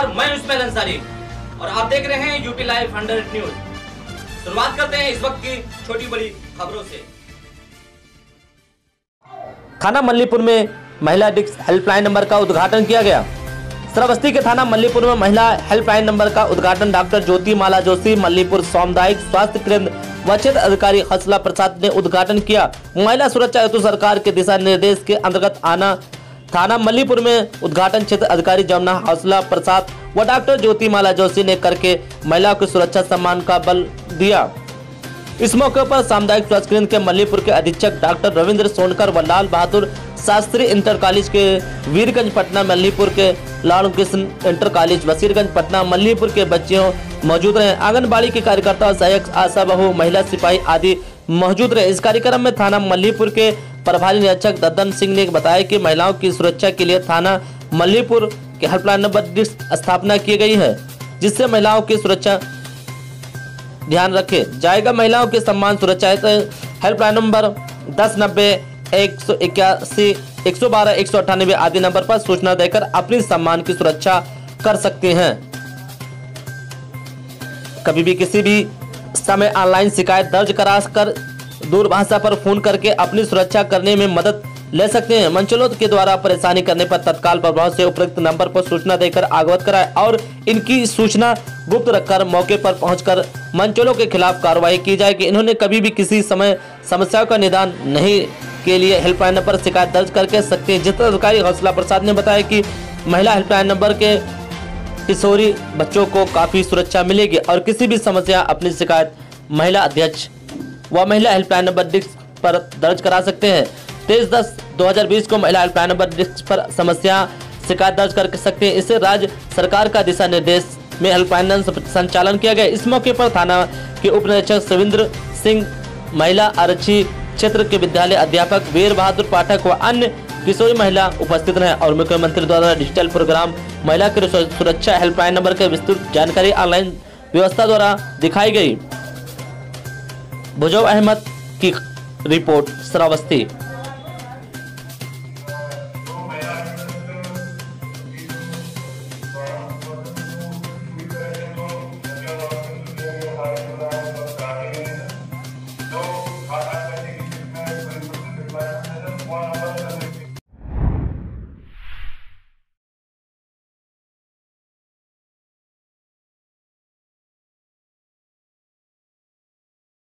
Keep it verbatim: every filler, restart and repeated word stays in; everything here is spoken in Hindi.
नमस्कार, मैं उस्मान अंसारी और आप देख रहे हैं यूपी लाइव हंड्रेड न्यूज। शुरुआत करते हैं इस वक्त की छोटी बड़ी खबरों से। थाना मल्हीपुर में महिला डिस्क हेल्पलाइन नंबर का उद्घाटन किया गया। श्रावस्ती के थाना मल्हीपुर में महिला हेल्पलाइन नंबर का उद्घाटन डॉक्टर ज्योतिमाला जोशी, मल्हीपुर सामुदायिक स्वास्थ्य केंद्र व क्षेत्र अधिकारी हसला प्रसाद ने उद्घाटन किया। महिला सुरक्षा हेतु सरकार के दिशा निर्देश के अंतर्गत आना थाना मल्हीपुर में उद्घाटन क्षेत्र अधिकारी जमुना हसला प्रसाद व डॉक्टर ज्योतिमाला जोशी ने करके महिला को सुरक्षा सम्मान का बल दिया। इस मौके पर सामुदायिक स्वास्थ्य केंद्र के मल्हीपुर के अधीक्षक डॉक्टर रविंद्र सोनकर व लाल बहादुर शास्त्री इंटर कॉलेज के वीरगंज पटना, मल्हीपुर के लालू कृष्ण इंटर कॉलेज बशीरगंज पटना, मल्हीपुर के बच्चियों मौजूद रहे। आंगनबाड़ी के कार्यकर्ता, सहायक आशा बहु, महिला सिपाही आदि मौजूद रहे। इस कार्यक्रम में थाना मल्हीपुर के प्रभारी निरीक्षक ददन सिंह ने बताया कि महिलाओं की सुरक्षा के लिए थाना मल्हीपुर के हेल्पलाइन नंबर डिस्क स्थापना की गई है, जिससे महिलाओं की सुरक्षा ध्यान रखे जाएगा। महिलाओं के सम्मान सुरक्षा हेल्पलाइन नंबर दस नब्बे एक सौ इक्यासी एक सौ बारह एक सौ अट्ठानबे आदि नंबर पर सूचना देकर अपनी सम्मान की सुरक्षा कर सकती हैं। कभी भी किसी भी समय ऑनलाइन शिकायत दर्ज करा कर दूरभाषा पर फोन करके अपनी सुरक्षा करने में मदद ले सकते हैं। मंचलों के द्वारा परेशानी करने पर तत्काल प्रभाव से उपरोक्त नंबर पर सूचना देकर अवगत कराएं और इनकी सूचना गुप्त रखकर मौके पर पहुंचकर मंचलों के खिलाफ कार्रवाई की जाएगी। इन्होंने कभी भी किसी समय समस्याओं का निदान नहीं के लिए हेल्पलाइन नंबर शिकायत दर्ज करके सकते हैं। जितेंद्र अधिकारी हौसला प्रसाद ने बताया कि महिला हेल्पलाइन नंबर के किशोरी बच्चों को काफी सुरक्षा मिलेगी और किसी भी समस्या अपनी शिकायत महिला अध्यक्ष वह महिला हेल्पलाइन नंबर डिस्क पर दर्ज करा सकते हैं। तेईस दस दो हजार बीस को महिला हेल्पलाइन नंबर डिस्क पर समस्या शिकायत दर्ज कर सकते हैं। इससे राज्य सरकार का दिशा निर्देश में हेल्पलाइन संचालन किया गया। इस मौके पर थाना के उप निरीक्षक शिविंद्र सिंह, महिला आरक्षी क्षेत्र के विद्यालय अध्यापक वीर बहादुर पाठक व अन्य किशोरी महिला उपस्थित रहे और मुख्यमंत्री द्वारा डिजिटल प्रोग्राम महिला की सुरक्षा हेल्पलाइन नंबर की विस्तृत जानकारी ऑनलाइन व्यवस्था द्वारा दिखाई गई। बुजो अहमद की रिपोर्ट, श्रावस्ती।